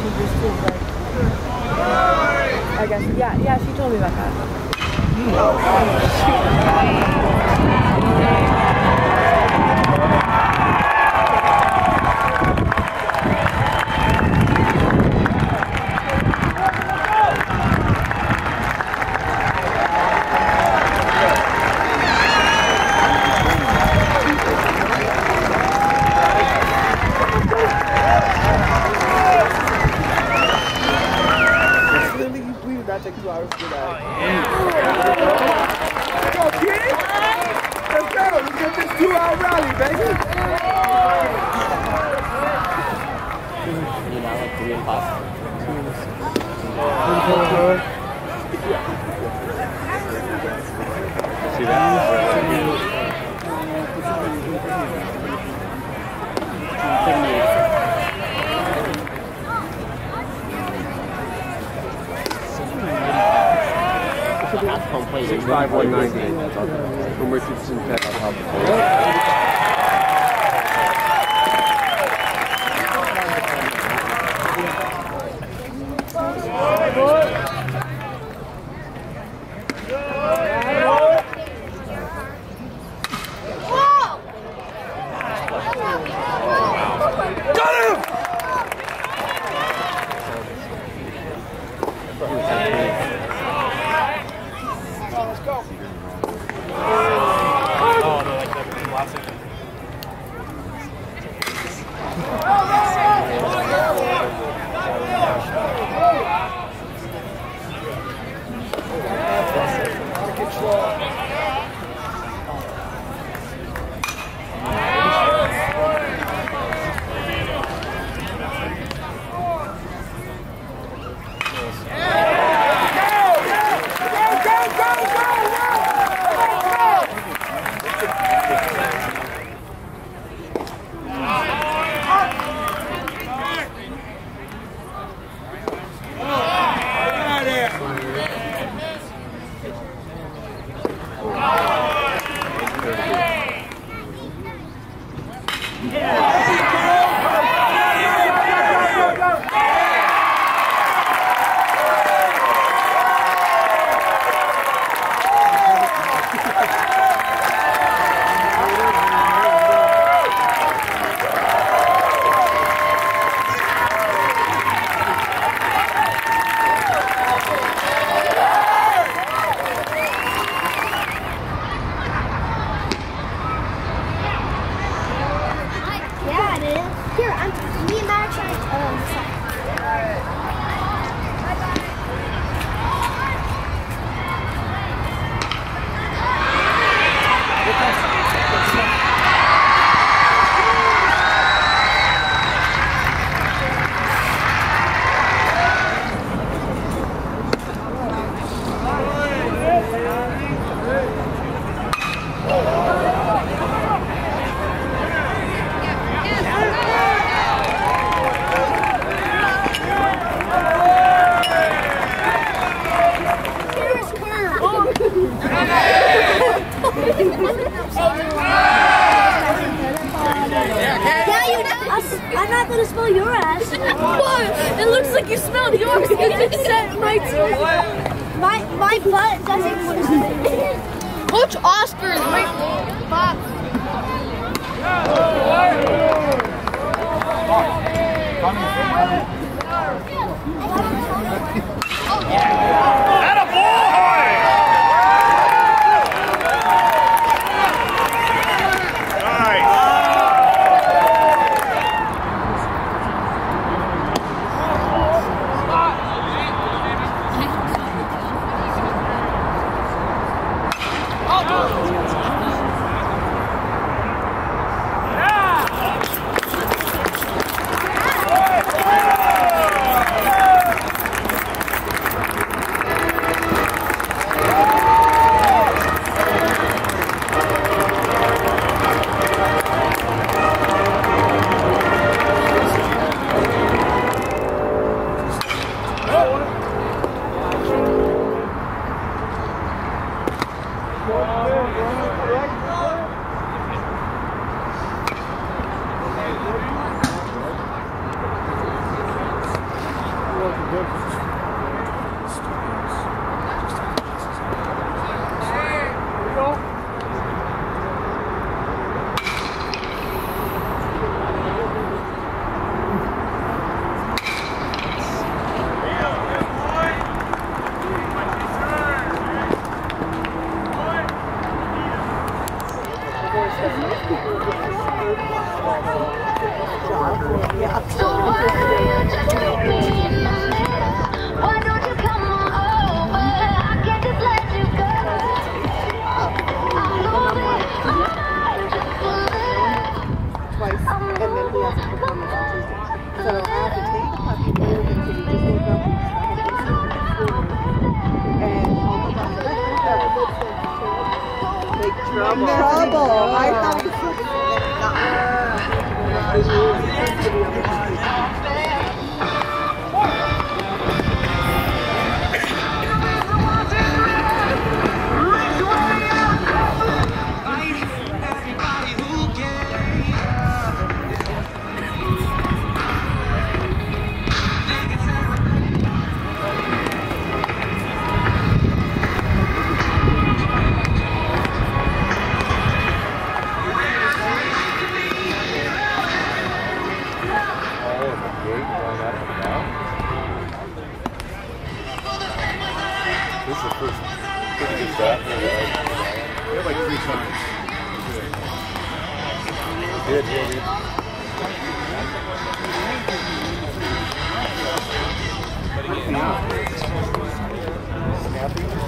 she just feels like, I guess, yeah, she told me about that.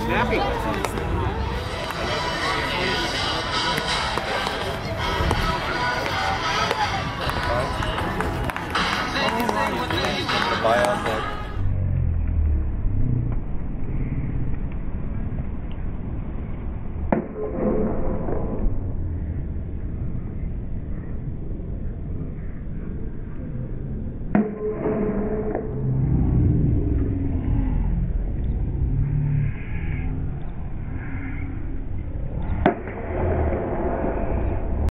Snappy.